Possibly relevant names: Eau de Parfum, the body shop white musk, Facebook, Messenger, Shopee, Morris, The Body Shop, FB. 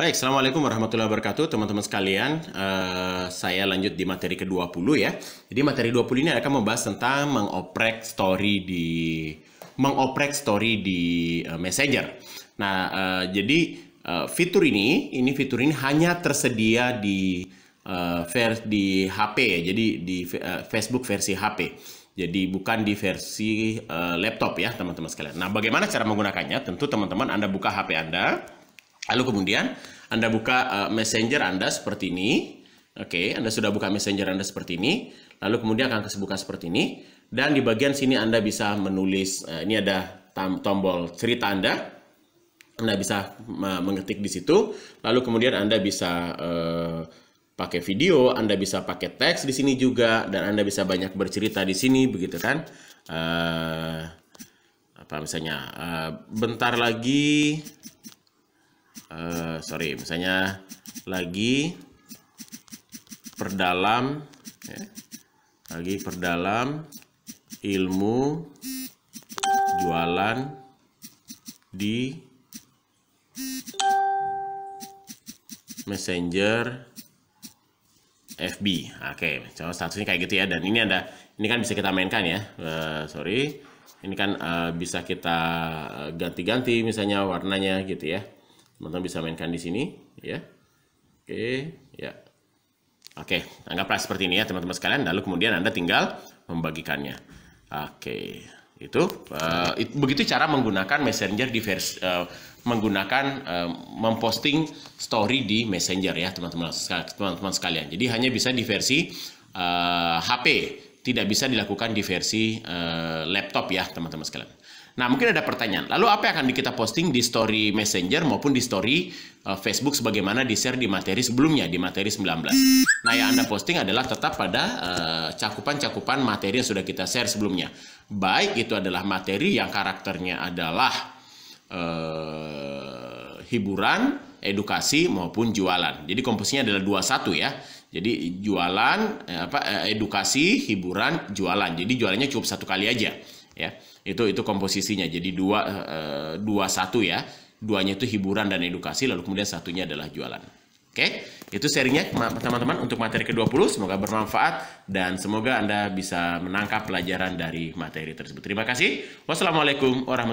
Baik, Assalamualaikum warahmatullahi wabarakatuh teman-teman sekalian. Saya lanjut di materi ke-20 ya. Jadi materi 20 ini akan membahas tentang mengoprek story di Messenger. Nah, fitur ini hanya tersedia di HP ya. Jadi di Facebook versi HP. Jadi bukan di versi laptop ya teman-teman sekalian. Nah, bagaimana cara menggunakannya? Tentu teman-teman Anda buka HP Anda. Lalu kemudian Anda buka Messenger Anda seperti ini. Oke, Anda sudah buka Messenger Anda seperti ini. Lalu kemudian akan kebuka seperti ini. Dan di bagian sini Anda bisa menulis, ini ada tombol cerita Anda. Anda bisa mengetik di situ. Lalu kemudian Anda bisa pakai video, Anda bisa pakai teks di sini juga. Dan Anda bisa banyak bercerita di sini, begitu kan. Bentar lagi... misalnya lagi perdalam ya, ilmu jualan di Messenger FB. Oke, contoh statusnya kayak gitu ya. Dan ini ada, ini kan bisa kita mainkan ya. Ini kan bisa kita ganti-ganti misalnya warnanya gitu ya. Teman-teman bisa mainkan di sini, ya. Oke, ya. Oke, anggaplah seperti ini ya, teman-teman sekalian. Lalu kemudian Anda tinggal membagikannya. Oke, itu begitu cara menggunakan Messenger di versi memposting story di Messenger ya, teman-teman sekalian. Jadi hanya bisa di versi HP, tidak bisa dilakukan di versi laptop ya, teman-teman sekalian. Nah, mungkin ada pertanyaan. Lalu apa yang akan kita posting di story Messenger maupun di story Facebook sebagaimana di-share di materi sebelumnya, di materi 19. Nah, yang Anda posting adalah tetap pada cakupan-cakupan materi yang sudah kita share sebelumnya. Baik itu adalah materi yang karakternya adalah hiburan, edukasi maupun jualan. Jadi komposisinya adalah 21 ya. Jadi jualan, edukasi, hiburan, jualan. Jadi jualannya cukup satu kali aja ya. Itu komposisinya. Jadi 2, 1 ya. Duanya itu hiburan dan edukasi, lalu kemudian satunya adalah jualan. Oke, itu sharingnya teman-teman untuk materi ke-20. Semoga bermanfaat dan semoga Anda bisa menangkap pelajaran dari materi tersebut. Terima kasih. Wassalamualaikum warahmatullahi wabarakatuh.